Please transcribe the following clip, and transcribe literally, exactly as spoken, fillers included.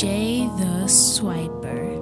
JayTheSwiper.